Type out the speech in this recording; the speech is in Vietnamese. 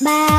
Bye.